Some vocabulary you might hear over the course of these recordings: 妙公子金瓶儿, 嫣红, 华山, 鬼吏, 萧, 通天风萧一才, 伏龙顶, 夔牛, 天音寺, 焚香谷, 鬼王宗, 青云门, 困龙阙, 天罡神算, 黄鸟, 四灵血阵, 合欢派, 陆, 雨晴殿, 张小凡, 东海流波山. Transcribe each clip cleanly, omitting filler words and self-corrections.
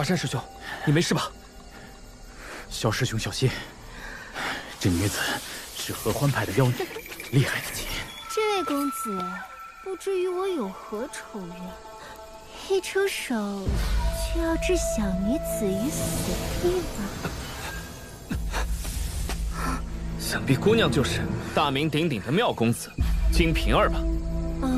华山师兄，你没事吧？萧师兄小心，这女子是合欢派的妖女，厉害的极。这位公子，不知与我有何仇怨？一出手却要置小女子于死地吗？想必姑娘就是大名鼎鼎的妙公子金瓶儿吧？哦，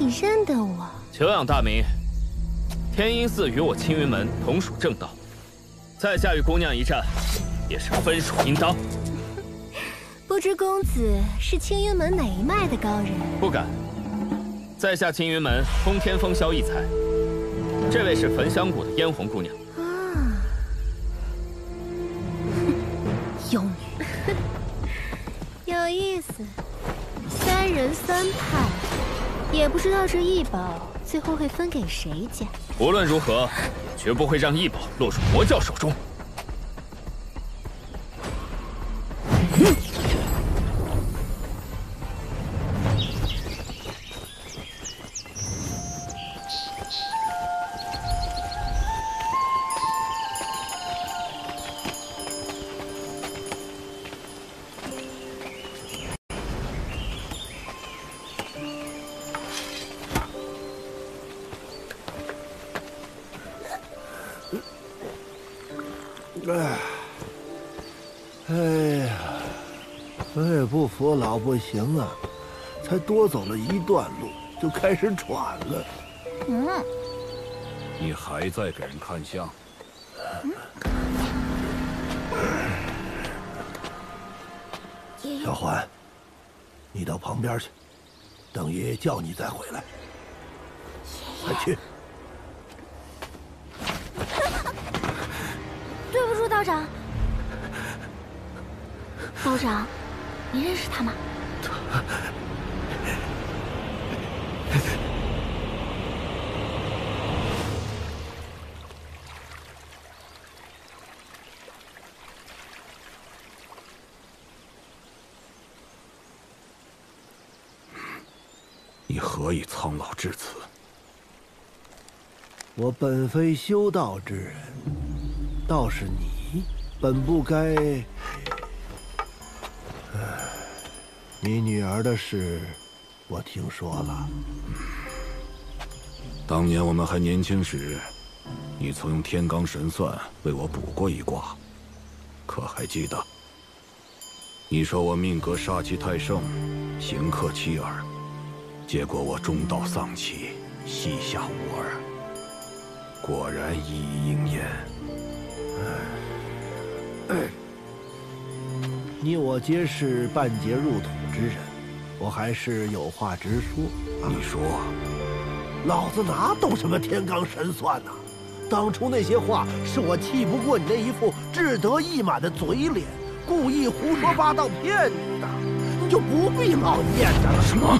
你认得我？久仰大名。 天音寺与我青云门同属正道，在下与姑娘一战，也是分属应当。不知公子是青云门哪一脉的高人？不敢，在下青云门通天风萧一才，这位是焚香谷的嫣红姑娘。啊，妖女，有意思。三人三派，也不知道这异宝。 最后会分给谁家？无论如何，绝不会让异宝落入魔教手中。我老不行啊，才多走了一段路就开始喘了。嗯，你还在给人看相？小环，你到旁边去，等爷爷叫你再回来。快去！对不住，道长。道长。 你认识他吗？你何以苍老至此？我本非修道之人，倒是你本不该。 你女儿的事，我听说了。当年我们还年轻时，你曾用天罡神算为我卜过一卦，可还记得？你说我命格煞气太盛，行克妻儿，结果我中道丧气，膝下无儿。果然一一应验。你我皆是半截入土。 之人，我还是有话直说。你说，老子哪懂什么天罡神算呢？当初那些话是我气不过你那一副志得意满的嘴脸，故意胡说八道骗你的，你就不必老念叨了。什么？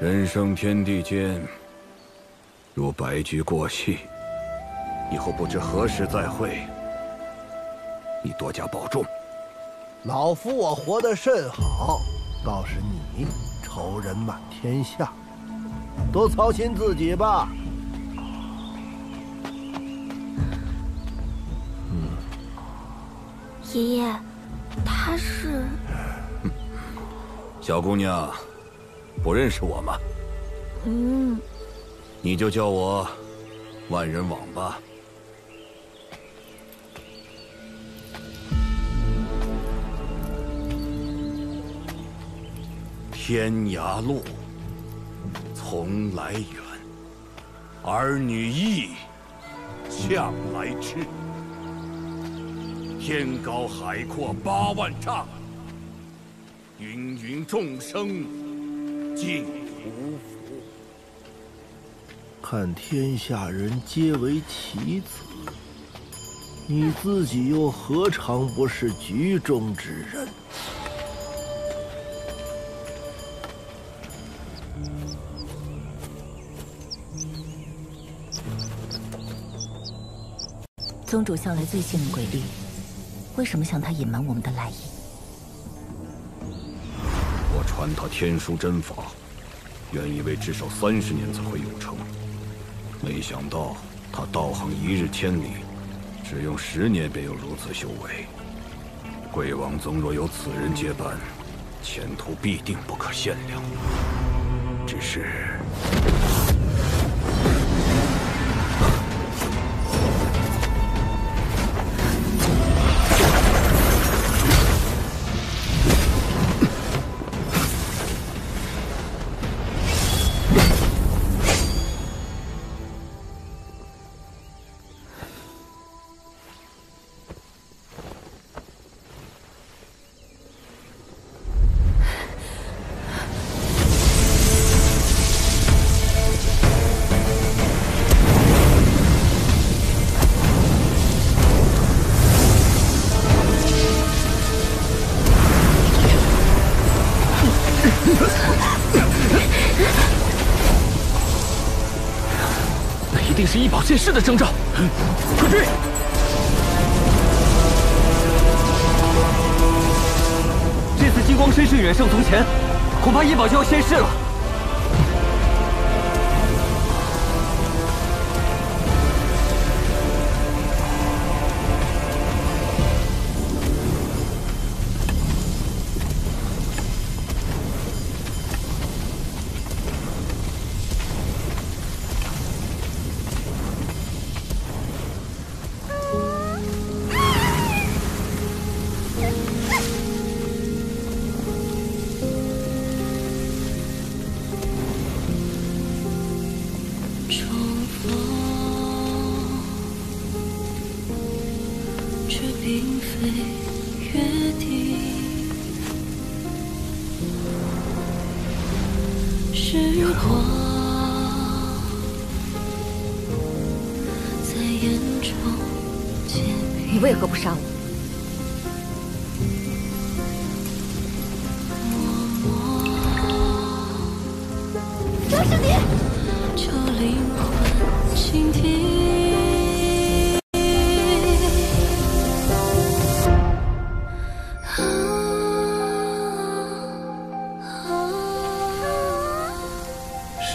人生天地间，如白驹过隙，以后不知何时再会。你多加保重。老夫我活得甚好，倒是你仇人满天下，多操心自己吧。 爷爷，他是小姑娘，不认识我吗？嗯，你就叫我万人网吧。天涯路，从来远；儿女意，向来痴。 天高海阔八万丈，芸芸众生尽无福。看天下人皆为棋子，你自己又何尝不是局中之人？宗主向来最信任鬼吏，为什么向他隐瞒我们的来意？我传他天书真法，原以为至少30年才会有成。 没想到他道行1日千里，只用10年便有如此修为。鬼王宗若有此人接班，前途必定不可限量。只是，是医保剑士的征兆，快追！ 这次金光身世远胜从前，恐怕医保就要现世了。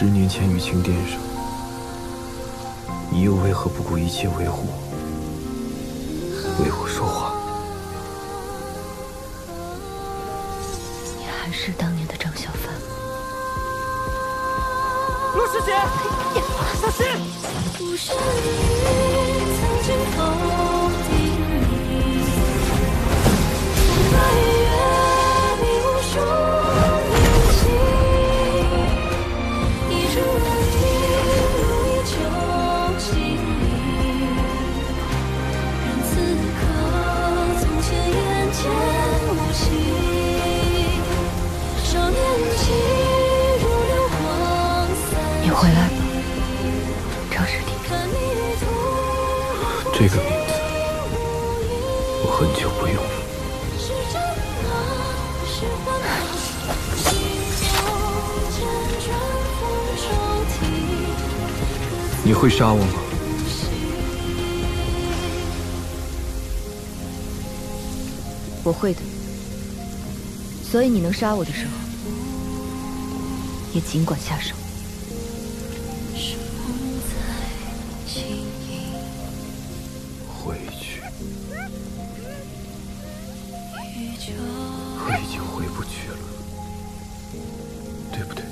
10年前雨晴殿上，你又为何不顾一切为我说话？你还是当年的张小凡吗？陆师姐，小心！不是你曾经否定你，翻越迷雾中。 你回来吧，张师弟。这个名字我很久不用了。你会杀我吗？ 我会的，所以你能杀我的时候，也尽管下手。回去，我已经回不去了，对不对？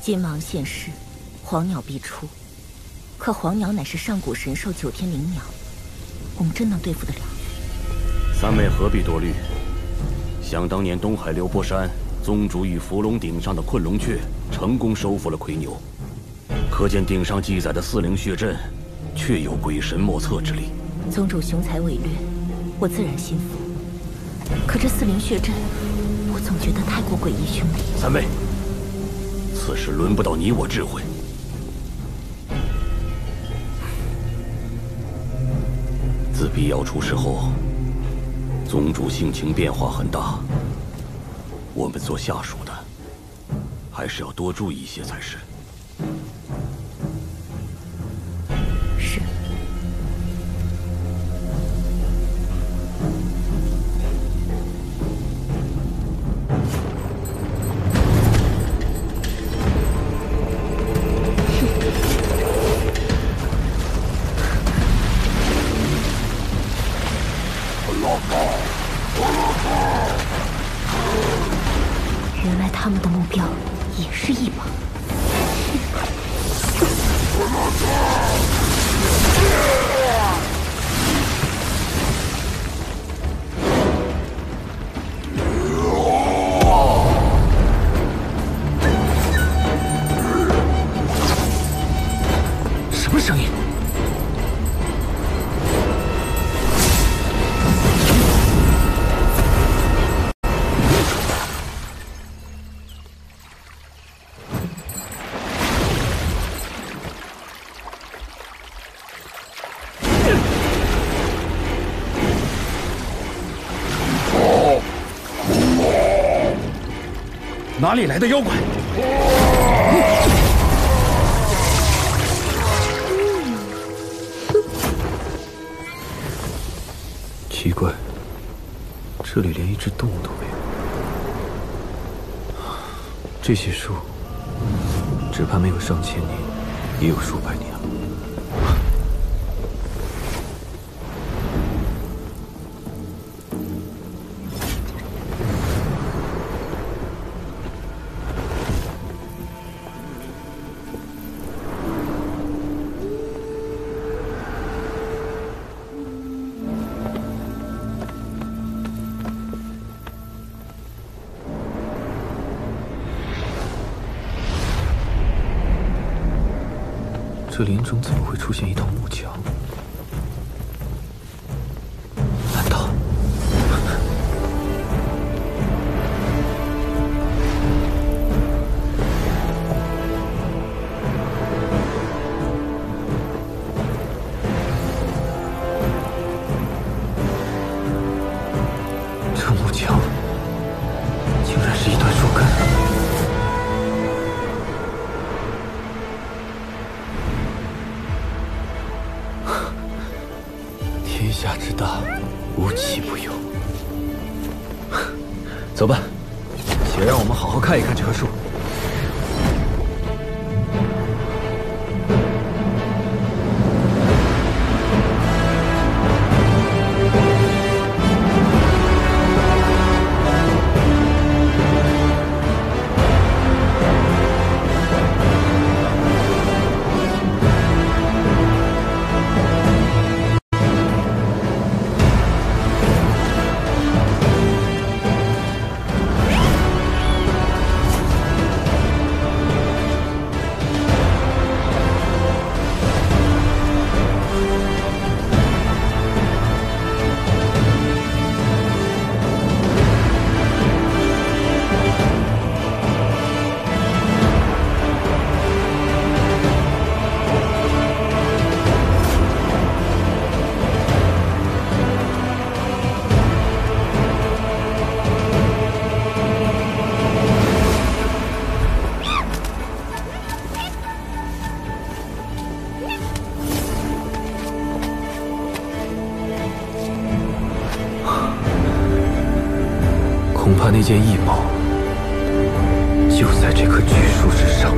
金芒现世，黄鸟必出。可黄鸟乃是上古神兽9天灵鸟，我们真能对付得了？三妹何必多虑？想当年东海流波山，宗主与伏龙顶上的困龙阙成功收服了夔牛，可见顶上记载的4灵血阵，确有鬼神莫测之力。宗主雄才伟略，我自然心服。可这四灵血阵，我总觉得太过诡异凶灵。三妹，此事轮不到你我智慧。 自辟妖出事后，宗主性情变化很大。我们做下属的，还是要多注意一些才是。是。哪里来的妖怪？奇怪，这里连一只动物都没有。这些树，只怕没有上千年，也有数百年了。这林中怎么会出现一道木墙？难道……这木墙竟然是一段树根？ 家之大，无奇不有。走吧，且让我们好好看一看这棵树。 那件异袍就在这棵巨树之上。